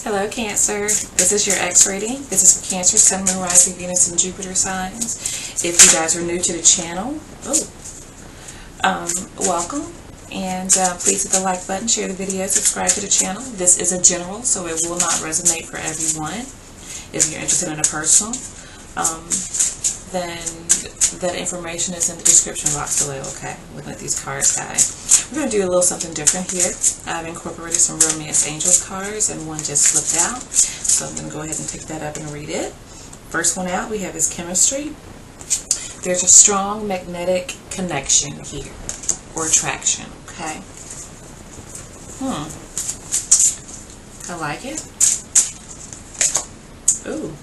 Hello Cancer, this is your X reading. This is for Cancer, Sun, Moon, Rising, Venus, and Jupiter signs. If you guys are new to the channel, welcome. And please hit the like button, share the video, subscribe to the channel. This is a general, so it will not resonate for everyone. If you're interested in a personal, then that information is in the description box below, okay? We're going to let these cards die. We're going to do a little something different here. I've incorporated some Romance Angels cards, and one just slipped out. So I'm going to go ahead and pick that up and read it. First one out we have is Chemistry. There's a strong magnetic connection here, or attraction, okay? I like it. Ooh,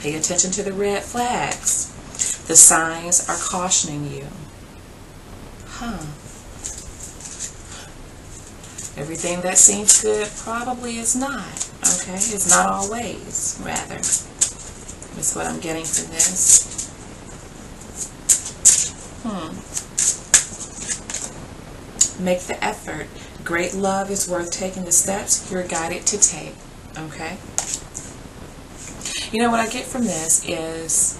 pay attention to the red flags. The signs are cautioning you. Everything that seems good probably is not, okay? It's not always, rather. That's what I'm getting from this. Make the effort. Great love is worth taking the steps you're guided to take, okay? You know what I get from this is,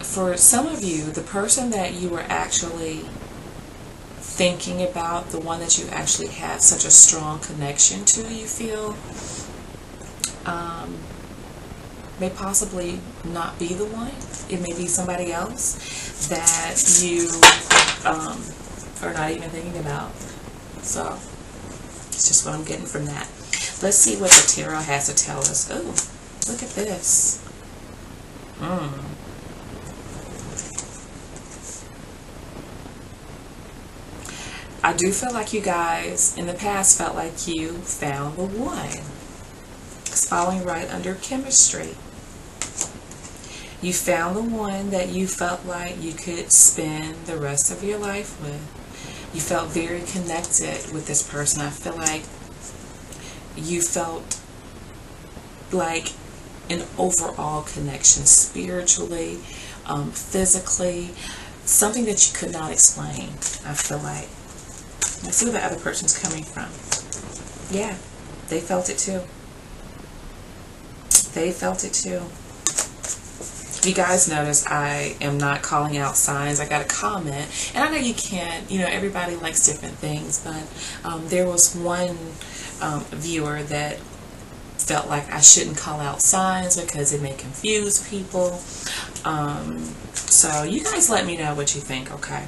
for some of you, the person that you were actually thinking about, the one that you actually had such a strong connection to, you feel, may possibly not be the one. It may be somebody else that you are not even thinking about. So, it's just what I'm getting from that. Let's see what the tarot has to tell us. Oh, look at this. I do feel like you guys in the past felt like you found the one. It's falling right under Chemistry. You found the one that you felt like you could spend the rest of your life with. You felt very connected with this person. I feel like you felt like an overall connection spiritually, physically, something that you could not explain, I feel like. Let's see where the other person's coming from. Yeah, they felt it too. They felt it too. You guys notice I am not calling out signs. I got a comment, and I know you can't, you know, everybody likes different things, but there was one viewer that felt like I shouldn't call out signs because it may confuse people. So you guys let me know what you think, okay?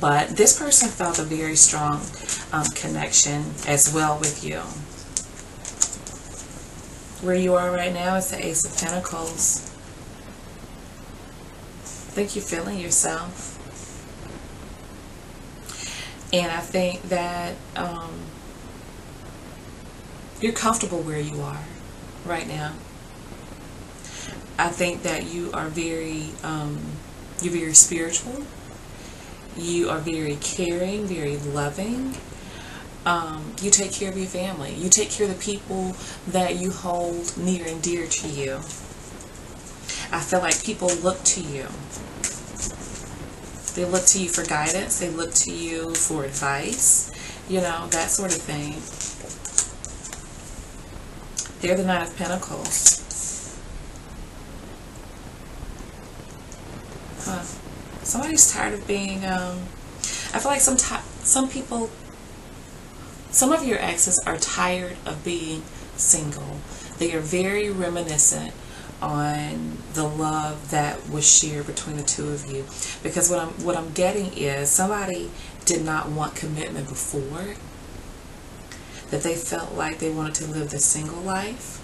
But this person felt a very strong connection as well with you. Where you are right now is the Ace of Pentacles. I think you're feeling yourself. And I think that you're comfortable where you are right now. I think that you are very, you're very spiritual. You are very caring, very loving. You take care of your family. You take care of the people that you hold near and dear to you. I feel like people look to you. They look to you for guidance. They look to you for advice. You know, that sort of thing. They're the Nine of Pentacles. Somebody's tired of being, I feel like some of your exes are tired of being single. They are very reminiscent on the love that was shared between the two of you. Because what I'm getting is somebody did not want commitment before, that they felt like they wanted to live the single life.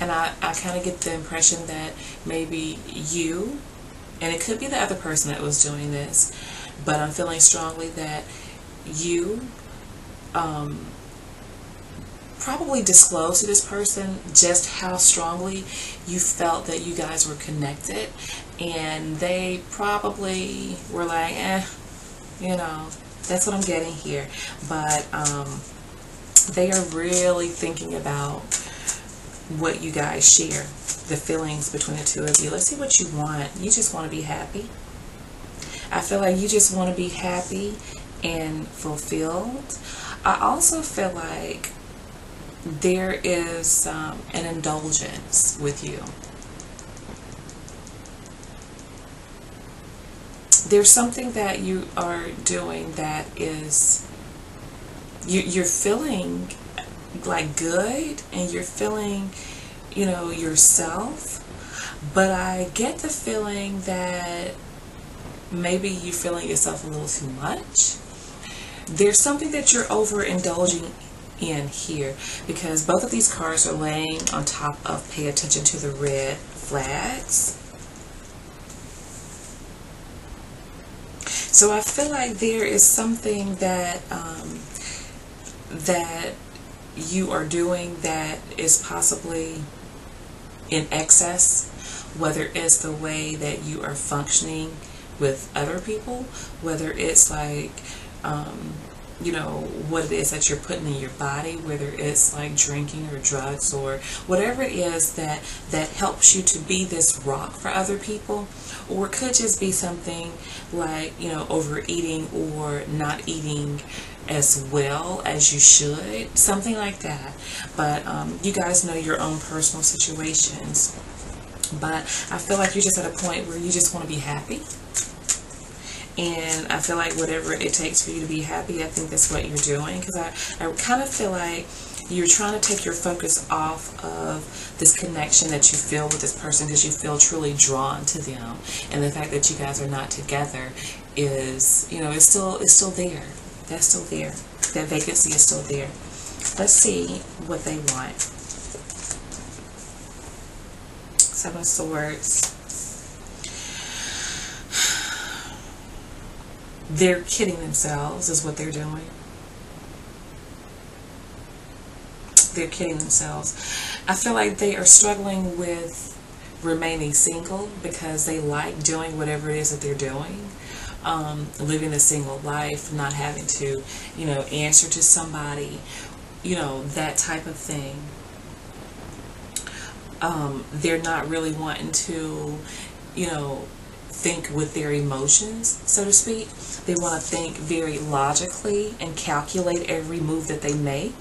And I kind of get the impression that maybe you, and it could be the other person that was doing this, but I'm feeling strongly that you probably disclosed to this person just how strongly you felt that you guys were connected, and they probably were like, you know, that's what I'm getting here. But they are really thinking about what you guys share, the feelings between the two of you. Let's see what you want. You just want to be happy. I feel like you just want to be happy and fulfilled. I also feel like there is an indulgence with you. There's something that you are doing that is, you're feeling like good and you're feeling, you know, yourself, but I get the feeling that maybe you're feeling yourself a little too much. There's something that you're overindulging in here, because both of these cards are laying on top of pay attention to the red flags. So I feel like there is something that that you are doing that is possibly in excess, whether it's the way that you are functioning with other people, whether it's like you know, what it is that you're putting in your body, whether it's like drinking or drugs or whatever it is that helps you to be this rock for other people, or it could just be something like, you know, overeating or not eating as well as you should, something like that. But you guys know your own personal situations, but I feel like you're just at a point where you just want to be happy. And I feel like whatever it takes for you to be happy, I think that's what you're doing. Because I kind of feel like you're trying to take your focus off of this connection that you feel with this person, because you feel truly drawn to them. And the fact that you guys are not together is, you know, it's still there. That's still there. That vacancy is still there. Let's see what they want. 7 of Swords. They're kidding themselves is what they're doing. They're kidding themselves. I feel like they are struggling with remaining single because they like doing whatever it is that they're doing. Living a single life, not having to, you know, answer to somebody, you know, that type of thing. They're not really wanting to, you know, think with their emotions, so to speak. They want to think very logically and calculate every move that they make.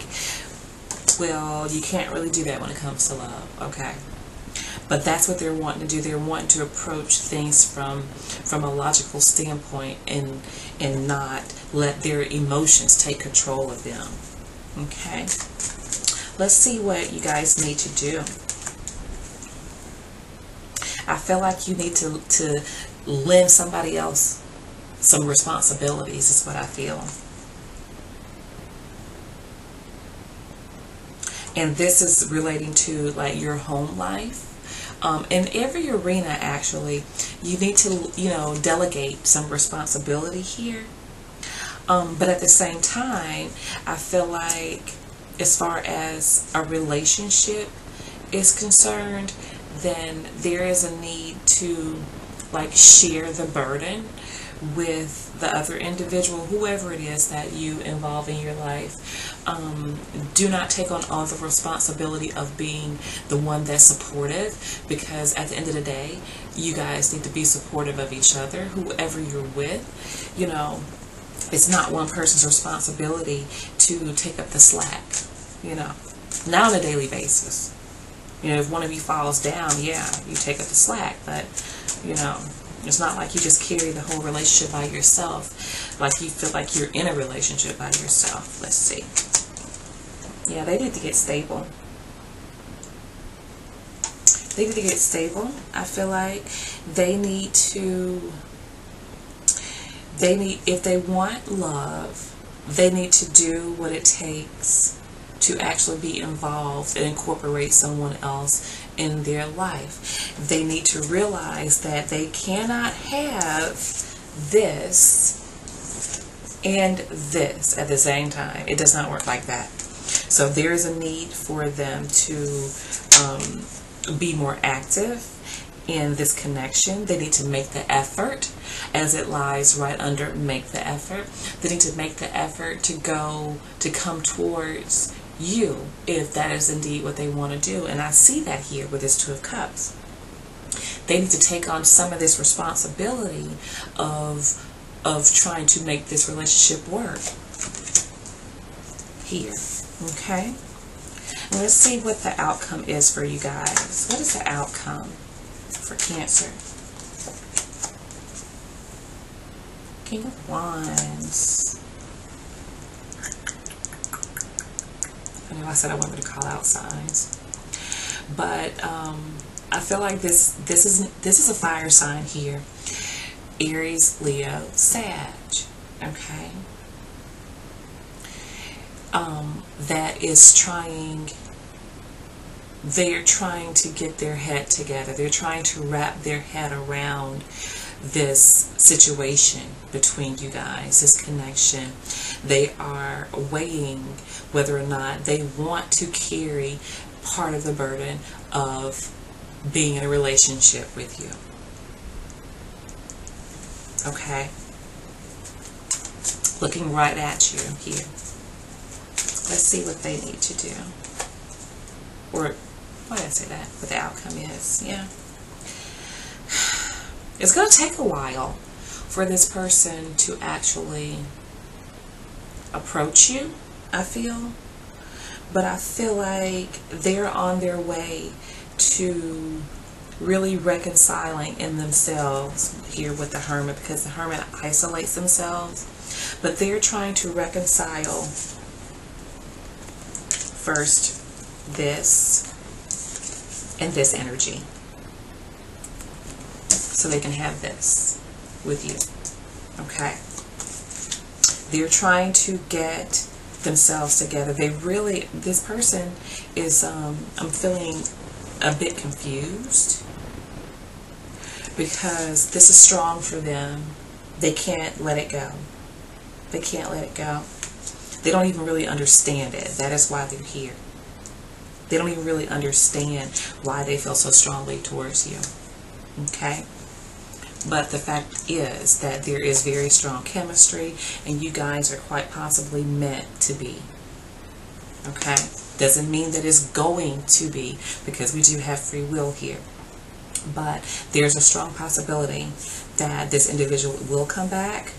Well, you can't really do that when it comes to love, okay? But that's what they're wanting to do. They're wanting to approach things from a logical standpoint and not let their emotions take control of them, okay? Let's see what you guys need to do. I feel like you need to lend somebody else some responsibilities is what I feel. And this is relating to like your home life. In every arena, actually, you need to, you know, delegate some responsibility here. But at the same time, I feel like as far as a relationship is concerned, then there is a need to like share the burden with the other individual, whoever it is that you involve in your life. Do not take on all the responsibility of being the one that's supportive, because at the end of the day, you guys need to be supportive of each other, whoever you're with. You know, it's not one person's responsibility to take up the slack, you know, not on a daily basis. You know, if one of you falls down, yeah, you take up the slack, but, you know, it's not like you just carry the whole relationship by yourself, like you feel like you're in a relationship by yourself. Let's see. Yeah, they need to get stable. They need to get stable. I feel like if they want love, they need to do what it takes to actually be involved and incorporate someone else in their life. They need to realize that they cannot have this and this at the same time. It does not work like that. So there is a need for them to be more active in this connection. They need to make the effort, as it lies right under make the effort. They need to make the effort to come towards you, if that is indeed what they want to do. And I see that here with this 2 of Cups. They need to take on some of this responsibility of trying to make this relationship work here, okay? Let's see what the outcome is for you guys. What is the outcome for Cancer? King of Wands. I know I said I wanted to call out signs, but I feel like this is a fire sign here. Aries, Leo, Sag. Okay. That is trying. They're trying to get their head together. They're trying to wrap their head around this situation between you guys, this connection. They are weighing whether or not they want to carry part of the burden of being in a relationship with you. Okay? Looking right at you here. Let's see what they need to do. Or, why did I say that? What the outcome is. Yeah. It's going to take a while for this person to actually approach you, I feel. But I feel like they're on their way to really reconciling in themselves here with the Hermit, because the Hermit isolates themselves. But they're trying to reconcile first this and this energy, so they can have this with you. Okay. They're trying to get themselves together. They really, this person is, I'm feeling a bit confused because this is strong for them. They can't let it go. They can't let it go. They don't even really understand it. That is why they're here. They don't even really understand why they feel so strongly towards you. Okay? But the fact is that there is very strong chemistry, and you guys are quite possibly meant to be. Okay? Doesn't mean that it's going to be, because we do have free will here. But there's a strong possibility that this individual will come back.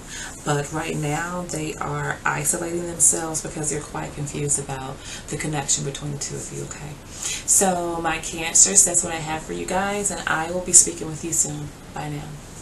But right now, they are isolating themselves because they're quite confused about the connection between the two of you, okay? So, my Cancers, that's what I have for you guys, and I will be speaking with you soon. Bye now.